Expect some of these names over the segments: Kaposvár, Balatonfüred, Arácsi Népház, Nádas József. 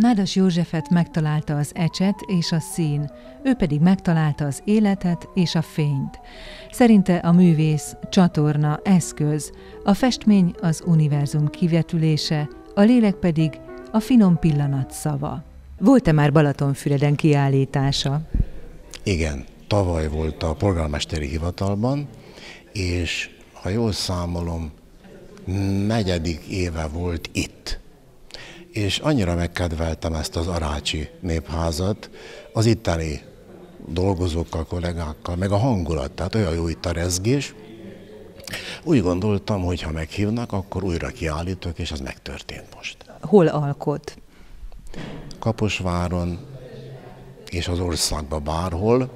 Nádas Józsefet megtalálta az ecset és a szín, ő pedig megtalálta az életet és a fényt. Szerinte a művész, csatorna, eszköz, a festmény az univerzum kivetülése, a lélek pedig a finom pillanat szava. Volt-e már Balatonfüreden kiállítása? Igen, tavaly volt a polgármesteri hivatalban, és ha jól számolom, 4. éve volt itt. És annyira megkedveltem ezt az Arácsi Népházat, az itteni dolgozókkal, kollégákkal, meg a hangulat, tehát olyan jó itt a rezgés. Úgy gondoltam, hogy ha meghívnak, akkor újra kiállítok, és ez megtörtént most. Hol alkot? Kaposváron és az országban bárhol.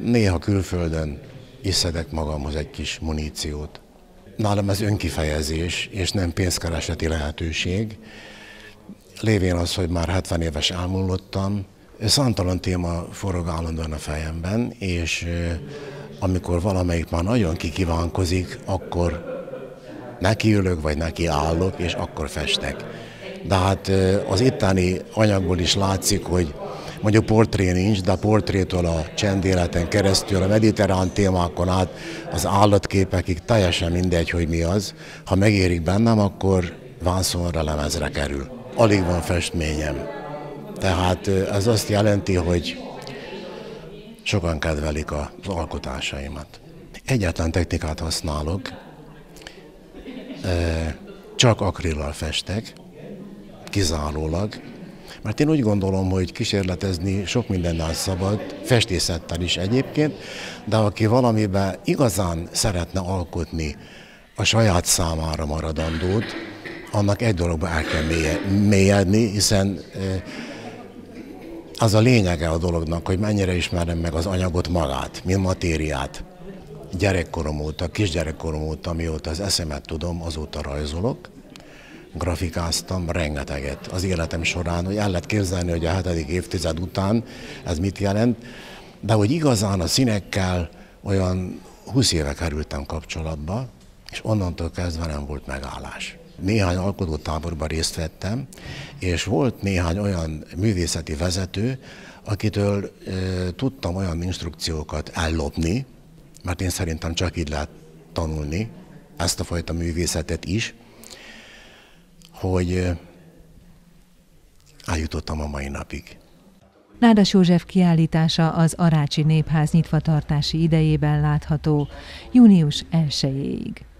Néha külföldön is szedek magamhoz egy kis muníciót. Nálam ez önkifejezés, és nem pénzkereseti lehetőség. Lévén az, hogy már 70 éves elmúlottam, számtalan téma forog állandóan a fejemben, és amikor valamelyik már nagyon kikívánkozik, akkor nekiülök, vagy nekiállok, és akkor festek. De hát az itteni anyagból is látszik, hogy mondjuk portré nincs, de a portrétól a csendéleten keresztül, a mediterrán témákon át, az állatképekig teljesen mindegy, hogy mi az. Ha megérik bennem, akkor vánszonra, lemezre kerül. Alig van festményem. Tehát ez azt jelenti, hogy sokan kedvelik az alkotásaimat. Egyetlen technikát használok, csak akrillal festek, kizárólag. Mert én úgy gondolom, hogy kísérletezni sok mindennel szabad, festészettel is egyébként, de aki valamiben igazán szeretne alkotni a saját számára maradandót, annak egy dologban el kell mélyedni, hiszen az a lényege a dolognak, hogy mennyire ismerem meg az anyagot magát, mint matériát. Gyerekkorom óta, kisgyerekkorom óta, mióta az eszemet tudom, azóta rajzolok. Grafikáztam rengeteget az életem során, hogy el lehet képzelni, hogy a 7. évtized után ez mit jelent, de hogy igazán a színekkel olyan 20 éve kerültem kapcsolatba, és onnantól kezdve nem volt megállás. Néhány alkotótáborban részt vettem, és volt néhány olyan művészeti vezető, akitől tudtam olyan instrukciókat ellopni, mert én szerintem csak így lehet tanulni ezt a fajta művészetet is, hogy eljutottam a mai napig. Nádas József kiállítása az Arácsi Népház nyitvatartási idejében látható június 1-jéig.